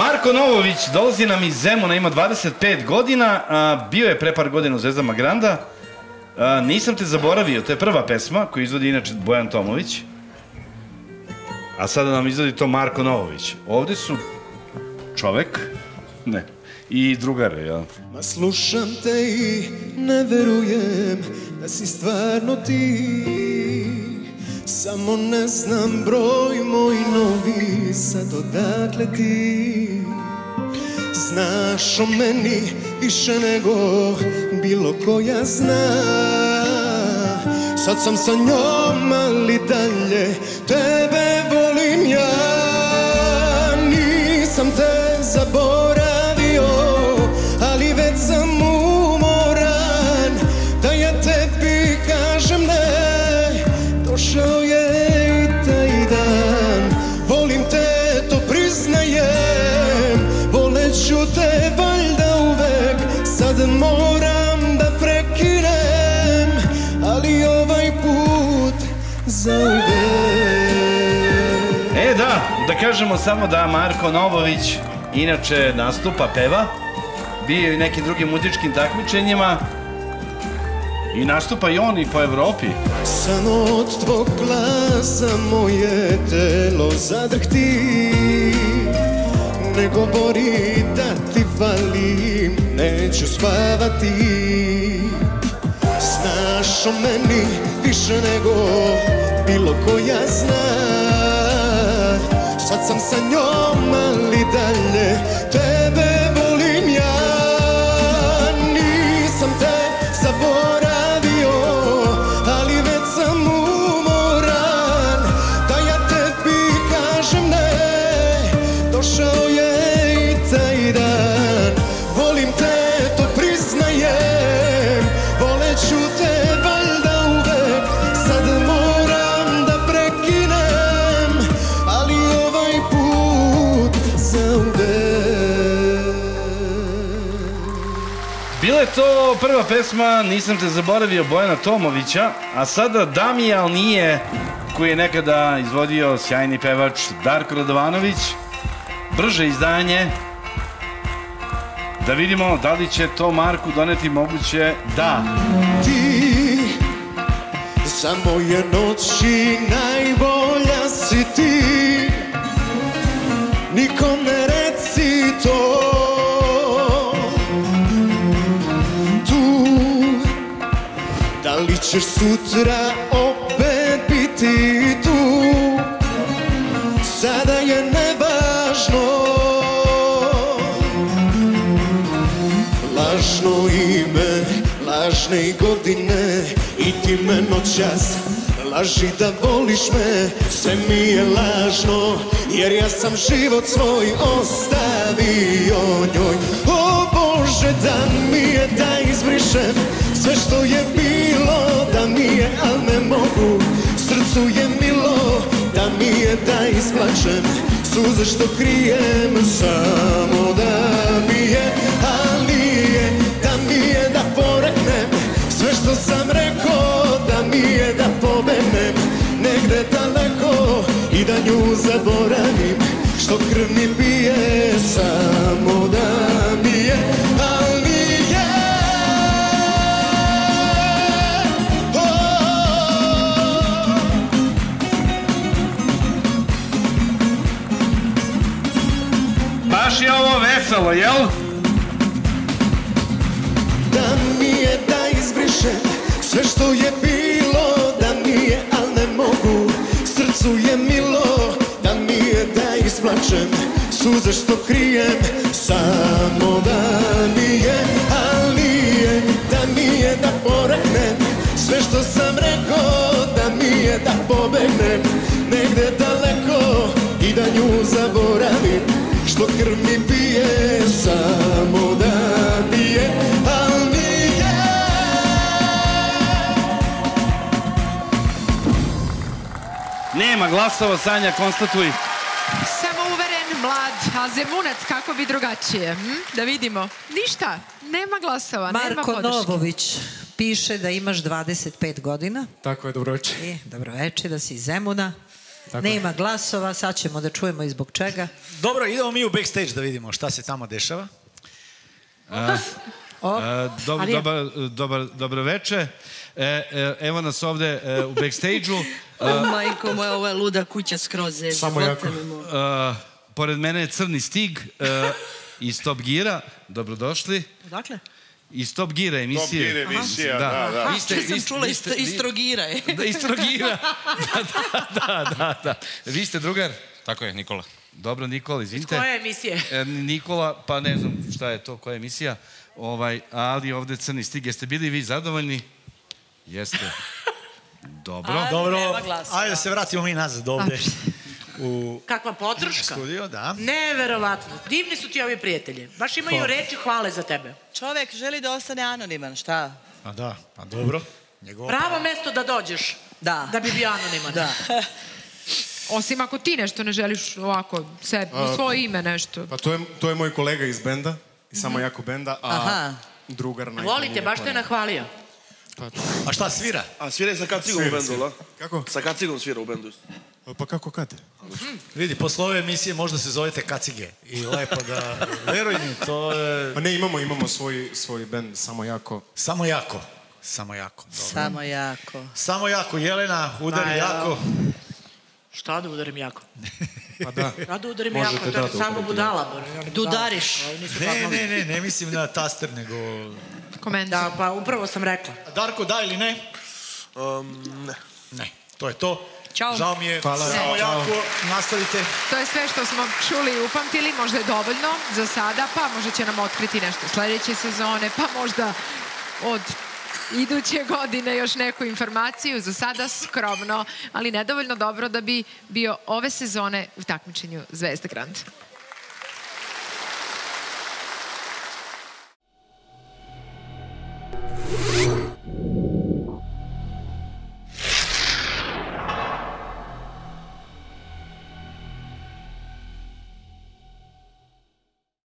Marko Novović dolazi nam iz Zemuna, ima 25 godina, bio je pre par godina u Zvezdama Granda. Nisam te zaboravio, to je prva pesma koju izvodi inače Bojan Tomović. A sada nam izvodi to Marko Novović. Ovde su čovek, ne, i drugar, jel? Ma slušam te i ne verujem da si stvarno ti. Samo ne znam broj moj novi, sad odakle ti. Znaš o meni više nego bilo koja zna. Sad sam sa njom, ali dalje tebe volim ja. Nisam te zaboravio, ali već sam umoran. Da ja tebi kažem ne, došao moram da prekinem, ali ovaj put zauvek. E da, da kažemo samo da Marko Novović inače nastupa, peva, bio je i nekim drugim muzičkim takmičenjima i nastupa i on i po Evropi. Samo od tvog glasa moje telo zadrhti, ne govori da ti valim, neću spavati. Znaš o meni više nego bilo koja zna. Sad sam sa njom, ali dalje tebe volim ja. Nisam te zaboravio, ali već sam umoran. Da ja tebi kažem ne, došao je taj dan. Volim te, to priznajem, voleću te valjda uvek. Sad moram da prekinem, ali ovaj put zauvek. Bila je to prva pesma Nisam te zaboravio Bojana Tomovića, a sada Da mi je, al nije, koji je nekada izvodio sjajni pevač Darko Radovanović. Brže izdanje. Da vidimo da li će to Marku doneti moguće da. Ti za moje noći najbolja si ti. Nikom ne reci to. Tu da li ćeš sutra opet biti tu. Sada je nevažno. Lažno ime, lažne i godine, i ti me noćas laži da voliš me. Sve mi je lažno, jer ja sam život svoj ostavio njoj. O Bože, da mi je, da izbrišem sve što je bilo. Da mi je, al ne mogu, srcu je milo. Da mi je, da isplačem suze što krijem. Samo da mi je, al nije. Da mi je, da poreknem sve što sam rekao. Da mi je, da pobenem negde daleko i da nju zaboravim što krv mi bije. Samo da mi je, al nije. Baš je ovo veselo, jel? Da mi je, da izbrišem sve što je bilo. Da mi je, al ne mogu, srcu je milo. Da mi je, da isplačem suze što krijem. Samo da mi je, al nije. Da mi je, da poreknem sve što sam rekao. Da mi je, da pobegnem negde daleko i da nju zaboravim što krv mi bije. Samo da mi je, al nije. Nema glasova, Sanja, konstatuj. Samouveren, mlad, a Zemunac, kako bi drugačije? Da vidimo. Ništa, nema glasova, nema podrške. Marko Novović piše da imaš 25 godina. Tako je, dobro večer. Dobro večer, da si iz Zemuna. Ne ima glasova, sad ćemo da čujemo i zbog čega. Dobro, idemo mi u backstage da vidimo šta se tamo dešava. Dobro veče. Evo nas ovde u backstage-u. Majko moja, ova luda kuća skroz je. Samo jako. Pored mene je Crni Stig iz Top Geara. Dobrodošli. Odakle? Iz Top Geara emisije. Top Geara emisija, da. Sam čula iz Trogira je. Da, iz Trogira. Da. Vi ste drugar? Tako je, Nicola. Dobro, Nicola, izvinite. Iz koje emisije? Nicola, pa ne znam šta je to, koja emisija. Ali ovde Crni Stig. Jeste bili vi zadovoljni? Jeste. Dobro. Ajde da se vratimo mi nazad ovde. Kakva podrška. Neverovatno. Divni su ti ovi prijatelji. Baš imaju reči hvale za tebe. Čovek želi da ostane anoniman, šta? Pa da, pa dobro. Pravo mesto da dođeš da bi bio anoniman. Osim ako ti nešto ne želiš ovako, svoje ime nešto. Pa to je moj kolega iz benda, samo jako benda, a drugar najbolji. Volite, baš te nahvalio. A šta, svira? A svira je sa kacigom u bendu, la? Kako? Sa kacigom svira u bendu. Pa kako kad? Vidi, posle ove emisije možda se zovete kacige. I lepo da... Veruj mi, to je... Pa ne, imamo svoj bend, samo jako. Samo jako? Samo jako, dobro. Samo jako. Samo jako, Jelena, udari jako. Šta da udarim jako? Pa da. Ja da udarim jako, to je samo budala. Da udariš. Ne, ne mislim na taster, nego... Da, pa upravo sam rekla. Darko, da ili ne? Ne. Ne, to je to. Ćao. Žao mi je. Hvala. Samo jako, nastavite. To je sve što smo čuli i upamtili. Možda je dovoljno za sada, pa možda će nam otkriti nešto sledeće sezone, pa možda od iduće godine još neku informaciju. Za sada skromno, ali nedovoljno dobro da bi bio ove sezone u takmičenju Zvezda Granda.